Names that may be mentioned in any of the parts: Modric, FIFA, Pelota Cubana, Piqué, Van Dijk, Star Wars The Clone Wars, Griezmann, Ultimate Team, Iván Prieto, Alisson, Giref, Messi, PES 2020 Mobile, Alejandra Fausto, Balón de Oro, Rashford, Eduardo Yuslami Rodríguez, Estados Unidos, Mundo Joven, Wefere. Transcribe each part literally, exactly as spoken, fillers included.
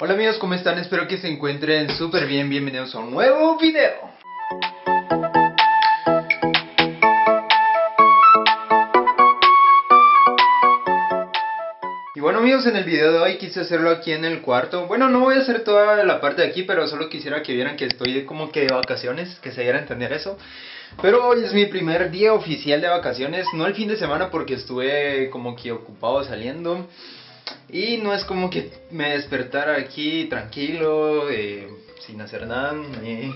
Hola amigos, ¿cómo están? Espero que se encuentren súper bien, bienvenidos a un nuevo video. Y bueno amigos, en el video de hoy quise hacerlo aquí en el cuarto. Bueno, no voy a hacer toda la parte de aquí, pero solo quisiera que vieran que estoy como que de vacaciones, que se diera a entender eso. Pero hoy es mi primer día oficial de vacaciones, no el fin de semana porque estuve como que ocupado saliendo. Y no es como que me despertara aquí tranquilo, eh, sin hacer nada. Eh.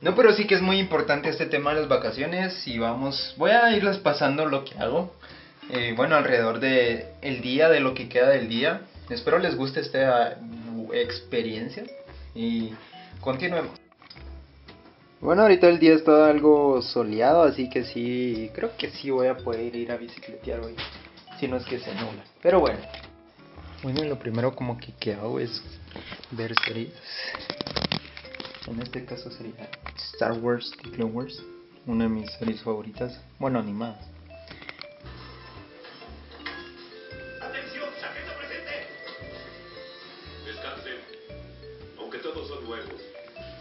No, pero sí que es muy importante este tema de las vacaciones y vamos, voy a irles pasando lo que hago. Eh, bueno, alrededor de el día, de lo que queda del día. Espero les guste esta experiencia y continuemos. Bueno, ahorita el día está algo soleado, así que sí, creo que sí voy a poder ir a bicicletear hoy. Si no es que se nubla, pero bueno. Bueno, lo primero como que, que hago es ver series. En este caso sería Star Wars The Clone Wars, una de mis series favoritas, bueno, animadas. Atención, sargento presente. Descansen. Aunque todos son nuevos,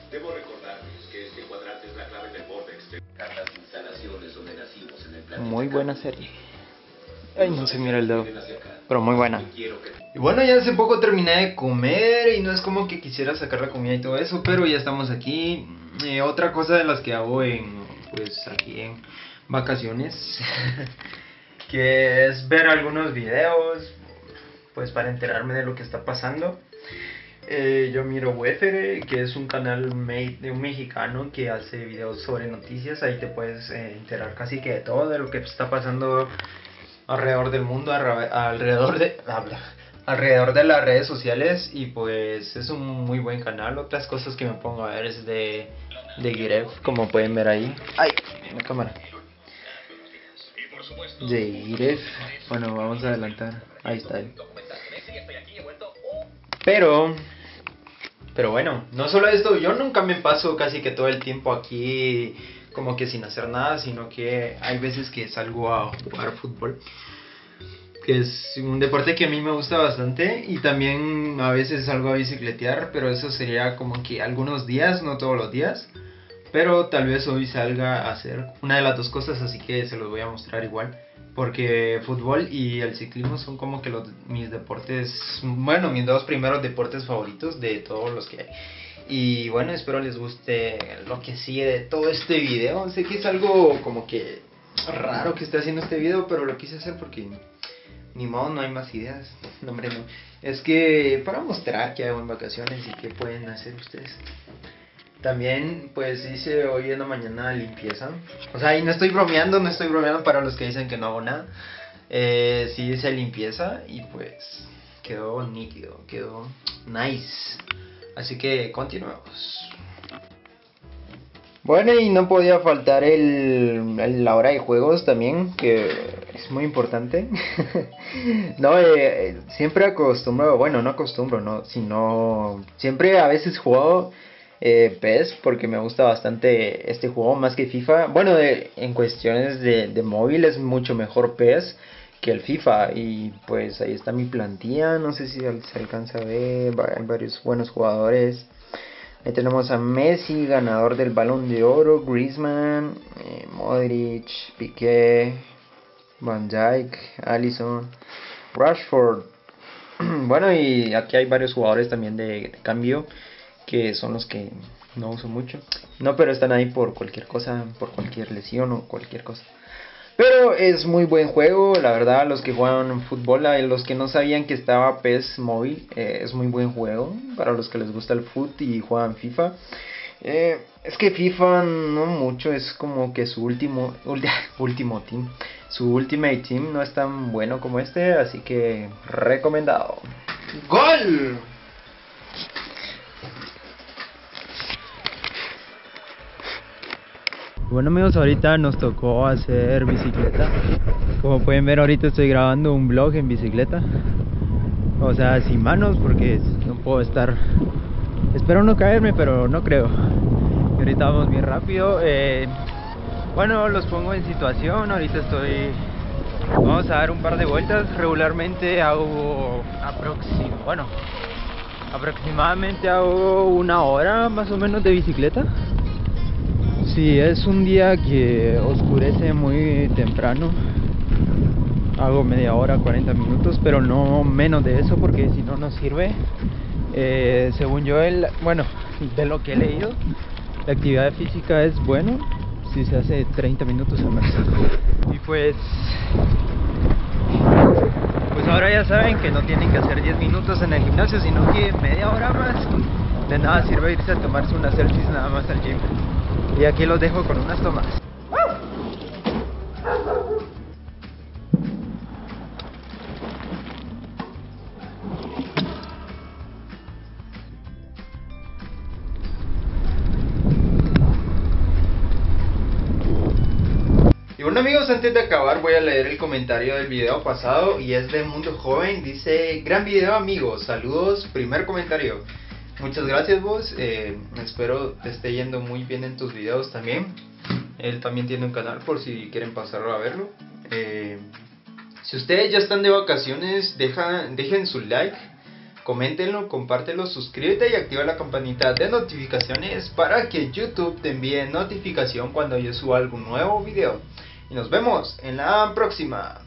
debo recordarles que este cuadrante es la clave del borde exterior. Cartas de instalaciones o negativos en el planeta. Muy buena serie. Ay, no se mira el dedo, pero muy buena. Y bueno, ya hace poco terminé de comer y no es como que quisiera sacar la comida y todo eso, pero ya estamos aquí. Eh, otra cosa de las que hago en, pues aquí en vacaciones, que es ver algunos videos, pues para enterarme de lo que está pasando. Eh, yo miro Wefere, que es un canal me de un mexicano que hace videos sobre noticias. Ahí te puedes eh, enterar casi que de todo, de lo que está pasando alrededor del mundo, alrededor de habla, alrededor de las redes sociales. Y pues es un muy buen canal. Otras cosas que me pongo a ver es de, de Giref, como pueden ver ahí. Ay, la cámara de Giref. Bueno, vamos a adelantar. Ahí está él. Pero Pero bueno, no solo esto. Yo nunca me paso casi que todo el tiempo aquí como que sin hacer nada, sino que hay veces que salgo a jugar fútbol, que es un deporte que a mí me gusta bastante, y también a veces salgo a bicicletear, pero eso sería como que algunos días, no todos los días, pero tal vez hoy salga a hacer una de las dos cosas, así que se los voy a mostrar igual, porque fútbol y el ciclismo son como que los, mis deportes, bueno, mis dos primeros deportes favoritos de todos los que hay. Y bueno, espero les guste lo que sigue de todo este video. Sé que es algo como que raro que esté haciendo este video, pero lo quise hacer porque ni modo, no hay más ideas. No, hombre, no. Es que para mostrar qué hago en vacaciones y qué pueden hacer ustedes. También pues hice hoy en la mañana limpieza. O sea, y no estoy bromeando, no estoy bromeando para los que dicen que no hago nada. Eh, sí hice limpieza y pues quedó nítido, quedó nice. Así que continuemos. Bueno, y no podía faltar el, el, la hora de juegos también, que es muy importante. No, eh, siempre acostumbro, bueno, no acostumbro, no, sino siempre a veces juego eh, P E S porque me gusta bastante este juego más que FIFA. Bueno, de, en cuestiones de, de móvil es mucho mejor P E S que el FIFA, y pues ahí está mi plantilla, no sé si se alcanza a ver, hay varios buenos jugadores. Ahí tenemos a Messi, ganador del Balón de Oro, Griezmann, eh, Modric, Piqué, Van Dijk, Alisson, Rashford. Bueno, y aquí hay varios jugadores también de, de cambio, que son los que no uso mucho, no, pero están ahí por cualquier cosa, por cualquier lesión o cualquier cosa. Pero es muy buen juego, la verdad, los que juegan fútbol, los que no sabían que estaba P E S móvil, eh, es muy buen juego para los que les gusta el fut y juegan FIFA. Eh, es que FIFA no mucho, es como que su último, último team, su Ultimate Team no es tan bueno como este, así que recomendado. ¡Gol! Bueno amigos, ahorita nos tocó hacer bicicleta. Como pueden ver, ahorita estoy grabando un vlog en bicicleta. O sea, sin manos porque no puedo estar. Espero no caerme, pero no creo. Y ahorita vamos bien rápido. Eh, bueno, los pongo en situación. Ahorita estoy... Vamos a dar un par de vueltas. Regularmente hago aproximadamente... Bueno, Aproximadamente hago una hora más o menos de bicicleta. Si es un día que oscurece muy temprano, hago media hora, cuarenta minutos, pero no menos de eso, porque si no, no sirve. Eh, según yo, el, bueno, de lo que he leído, la actividad física es bueno si se hace treinta minutos al mes. Y pues, pues ahora ya saben que no tienen que hacer diez minutos en el gimnasio, sino que media hora más. De nada sirve irse a tomarse unas selfies nada más al gym. Y aquí los dejo con unas tomas. Bueno amigos, antes de acabar voy a leer el comentario del video pasado y es de Mundo Joven. Dice: gran video amigos, saludos, primer comentario. Muchas gracias vos, eh, espero te esté yendo muy bien en tus videos también. Él también tiene un canal por si quieren pasarlo a verlo. Eh, si ustedes ya están de vacaciones, deja, dejen su like, coméntenlo, compártelo, suscríbete y activa la campanita de notificaciones para que YouTube te envíe notificación cuando yo suba algún nuevo video. Y nos vemos en la próxima.